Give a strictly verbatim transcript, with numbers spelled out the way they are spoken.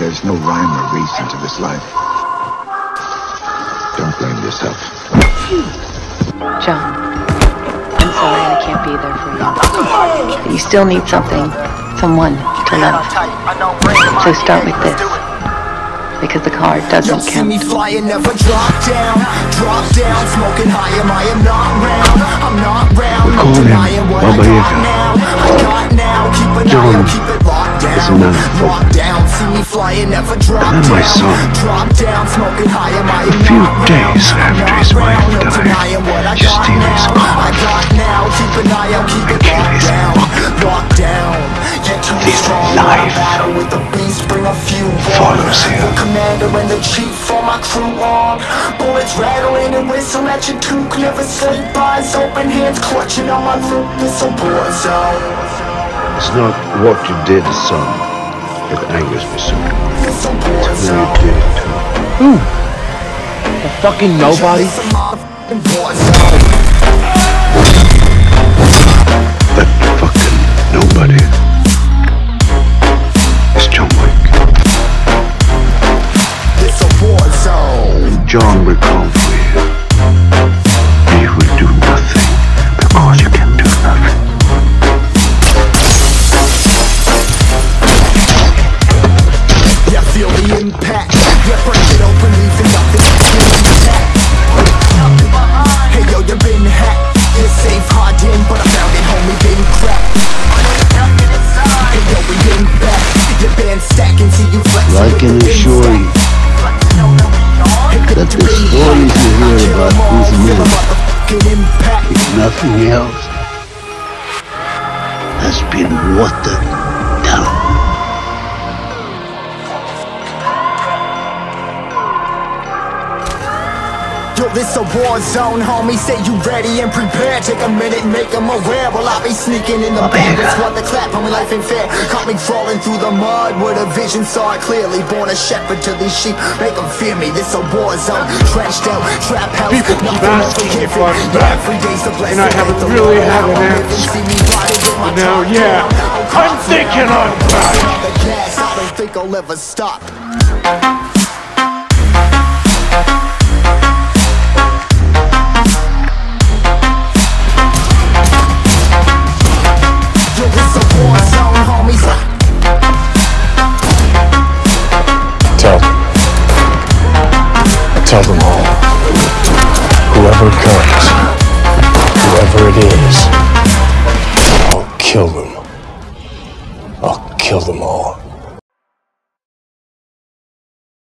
There's no rhyme or reason to this life. Don't blame yourself. John, I'm sorry I can't be there for you. But you still need something, someone to love. So start with this. Because the card doesn't count. See me flying, never drop down, drop down, smoking high, am I am not round, I'm not round, I'm denying what I got now, I got now, keep an eye, keep it locked down, locked down, see me flying, never drop down, drop down, smoking high, am I am not round, I'm not round, I'm denying what I got now, I got now, keep an eye, keep it locked down, locked down, get too strong, I battle with the beast, bring a few follows him. Commander and the chief for my crew on. Bullets rattling and whistle at your toque. Never sleep, eyes open, hands clutching on my loop. It's a Warzone. It's not what you did, son, that angers me, son. It's a Warzone. It's who you did it to. Who? The fucking nobody? That fucking nobody is John Wick. John will come for you. He will do nothing because you can do nothing. Yeah, feel the impact. Yeah, break it open, leaving nothing intact. Hey yo, you been hacked. It's safe, hard in, but I found it, homie, been cracked. Hey yo, we been back. Your band stacking, see you flex. Like an assurance. That the stories you hear about these men is nothing else has been watered down. Yo, this a war zone, homie. Say you ready and prepared. Take a minute, make them aware. Well, I'll be sneaking in the back. That's what the clap on my life ain't fair. Caught me crawling through the mud with a vision, saw it clearly. Born a shepherd to these sheep. Make them fear me. This a war zone. Trashed out, trap house. People keep asking me for that. And I haven't really had an answer. You know, yeah. I'm thinking I'm back. I don't think I'll ever stop. Tell them all, whoever comes, whoever it is, I'll kill them, I'll kill them all.